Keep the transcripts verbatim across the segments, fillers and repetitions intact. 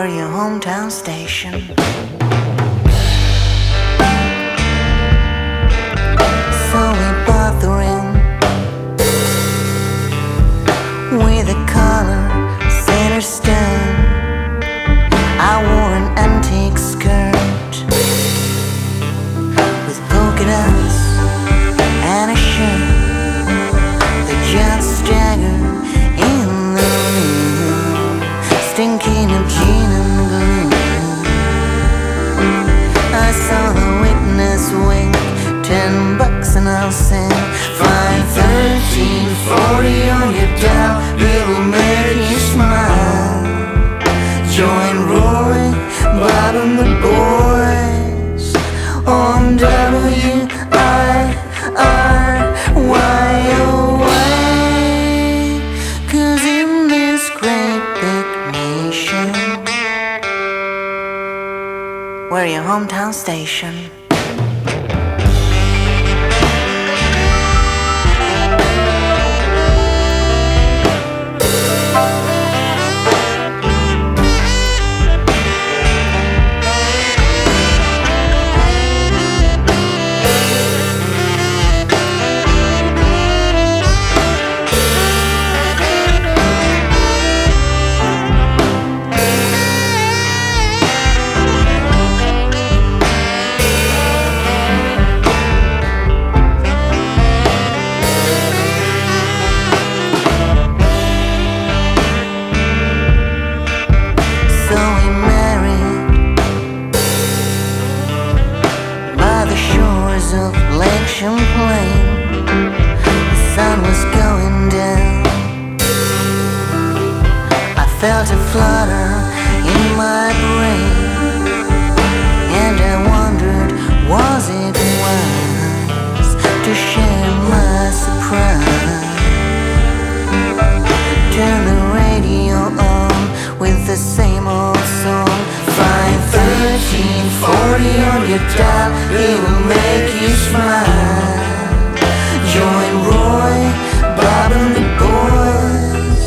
We're your hometown station. So we're bothering with a collar center stone. I wore an antique skirt with polka dots and a shirt that just staggered in the wind, stinking of gin and glue. I saw the witness wink. Ten bucks and I'll send five, thirteen, forty on your dial. It'll make you smile. Join Roy, Bob and the boys on W I R Y O Y. Cause in this great big nation, we're your hometown station. Felt a flutter in my brain, and I wondered, was it wise to share my surprise? Turn the radio on with the same old song. Five, thirteen, forty on your dial. It will make you smile. Join Roy, Bob and the boys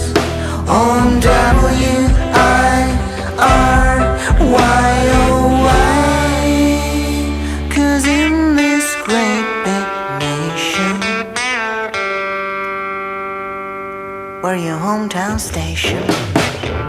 on W I R Y O Y. W I R Y O Y. Cause in this great big nation, we're your hometown station.